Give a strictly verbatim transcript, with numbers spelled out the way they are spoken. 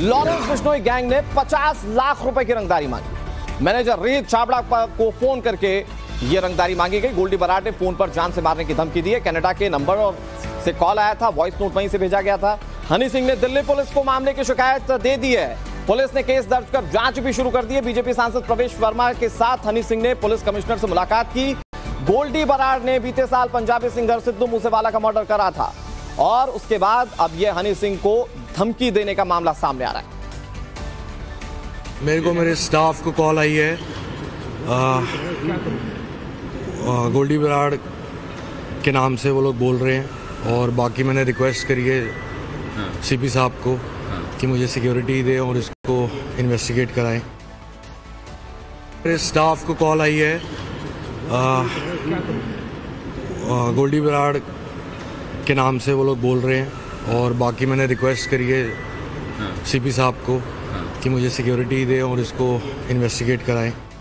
Lawrence Bishnoi gang ने पचास लाख रुपए की रंगदारी मांगी। मैनेजर रीत छापड़ा को फोन करके ये रंगदारी मांगी गई। गोल्डी बराड़ ने फोन पर जान से मारने की धमकी दी है। कनाडा के नंबर और से कॉल आया था, वॉइस नोट वहीं से भेजा गया था। हनी सिंह ने दिल्ली पुलिस को मामले की शिकायत दे दी है। पुलिस ने केस दर्ज कर जांच भी शुरू कर दी है। बीजेपी सांसद प्रवेश वर्मा के साथ हनी सिंह ने पुलिस कमिश्नर से मुलाकात की। गोल्डी बराड़ ने बीते साल पंजाबी सिंगर सिद्धू मूसेवाला का मर्डर करा था और उसके बाद अब ये हनी सिंह को धमकी देने का मामला सामने आ रहा है। मेरे को मेरे स्टाफ को कॉल आई है। आ, आ, गोल्डी बराड़ के नाम से वो लोग बोल रहे हैं और बाकी मैंने रिक्वेस्ट करी है सीपी साहब को कि मुझे सिक्योरिटी दे और इसको इन्वेस्टिगेट कराएं। मेरे स्टाफ को कॉल आई है। आ, आ, गोल्डी बराड़ के नाम से वो लोग बोल रहे हैं और बाकी मैंने रिक्वेस्ट करी है सीपी साहब को कि मुझे सिक्योरिटी दे और इसको इन्वेस्टिगेट कराएं।